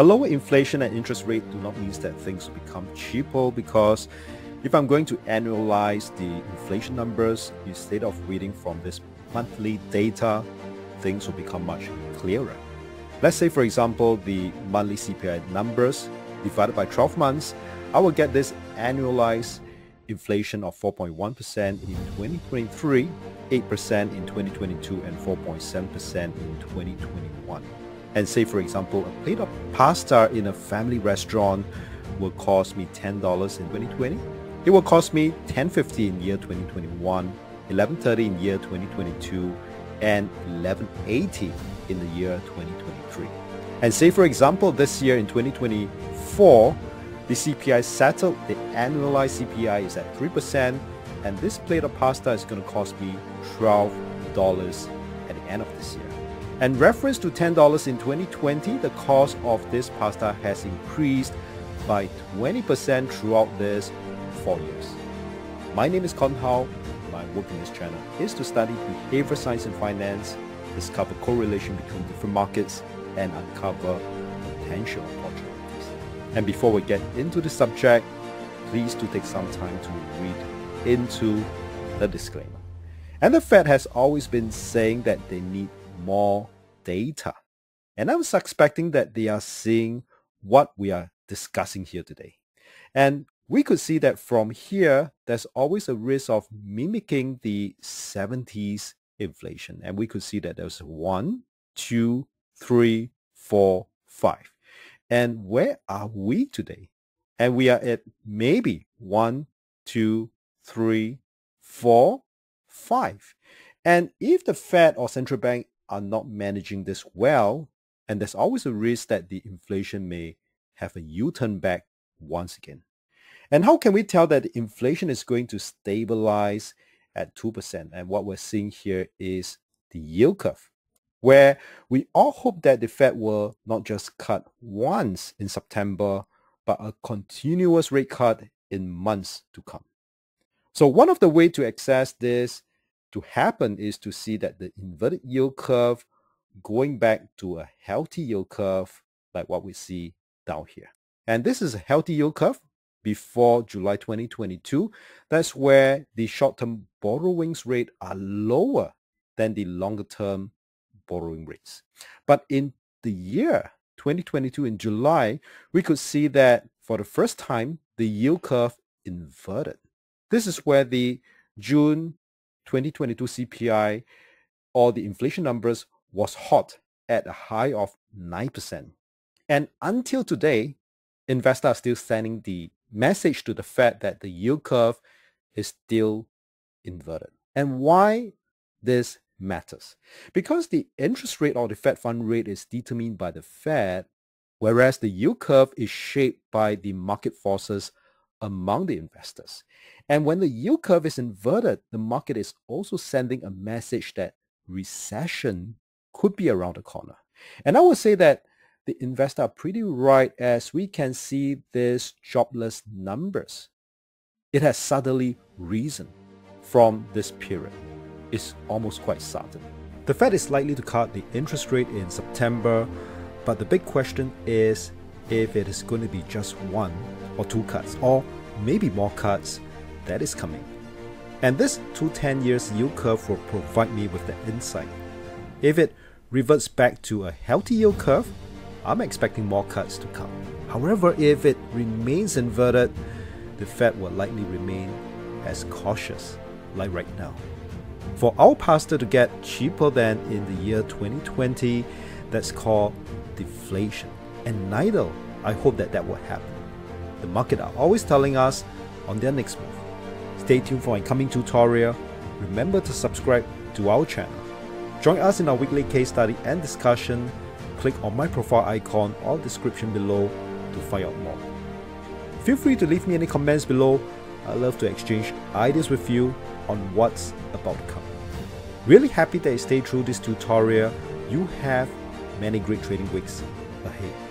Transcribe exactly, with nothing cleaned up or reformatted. A lower inflation and interest rate do not mean that things will become cheaper, because if I'm going to annualize the inflation numbers instead of reading from this monthly data, things will become much clearer. Let's say, for example, the monthly C P I numbers divided by twelve months, I will get this annualized inflation of four point one percent in twenty twenty-three, eight percent in twenty twenty-two, and four point seven percent in twenty twenty-one. And say, for example, a plate of pasta in a family restaurant will cost me ten dollars in twenty twenty. It will cost me ten fifty in year twenty twenty-one, eleven thirty in year twenty twenty-two, and eleven eighty in the year twenty twenty-three. And say, for example, this year in twenty twenty-four, the C P I settled, the annualized C P I is at three percent, and this plate of pasta is going to cost me twelve dollars at the end of this year. And reference to ten dollars in twenty twenty, the cost of this pasta has increased by twenty percent throughout this four years. My name is Kon How. My work in this channel is to study behavior science and finance, discover correlation between different markets, and uncover potential opportunities. And before we get into the subject, please do take some time to read into the disclaimer. And the Fed has always been saying that they need more data. And I'm suspecting that they are seeing what we are discussing here today. And we could see that from here, there's always a risk of mimicking the seventies inflation. And we could see that there's one, two, three, four, five. And where are we today? And we are at maybe one, two, three, four, five. And if the Fed or central bank are not managing this well, and there's always a risk that the inflation may have a U-turn back once again. And how can we tell that inflation is going to stabilize at two percent? And what we're seeing here is the yield curve, where we all hope that the Fed will not just cut once in September, but a continuous rate cut in months to come. So one of the ways to assess this to happen is to see that the inverted yield curve going back to a healthy yield curve, like what we see down here. And this is a healthy yield curve before July twenty twenty-two. That's where the short-term borrowings rate are lower than the longer-term borrowing rates. But in the year twenty twenty-two, in July, we could see that for the first time, the yield curve inverted. This is where the June twenty twenty-two C P I, or the inflation numbers, was hot at a high of nine percent. And until today, investors are still sending the message to the Fed that the yield curve is still inverted. And why this matters? Because the interest rate, or the Fed fund rate, is determined by the Fed, whereas the yield curve is shaped by the market forces among the investors. And when the yield curve is inverted, the market is also sending a message that recession could be around the corner. And I would say that the investors are pretty right, as we can see these jobless numbers. It has suddenly risen from this period. It's almost quite sudden. The Fed is likely to cut the interest rate in September, but the big question is if it is going to be just one or two cuts, or maybe more cuts that is coming. And this two to ten years yield curve will provide me with the insight. If it reverts back to a healthy yield curve, I'm expecting more cuts to come. However, if it remains inverted, the Fed will likely remain as cautious like right now. For our pasta to get cheaper than in the year twenty twenty, that's called deflation. And neither, I hope that that will happen. The market are always telling us on their next move. Stay tuned for an upcoming tutorial. Remember to subscribe to our channel. Join us in our weekly case study and discussion. Click on my profile icon or description below to find out more. Feel free to leave me any comments below. I love to exchange ideas with you on what's about to come. Really happy that you stayed through this tutorial. You have many great trading weeks ahead.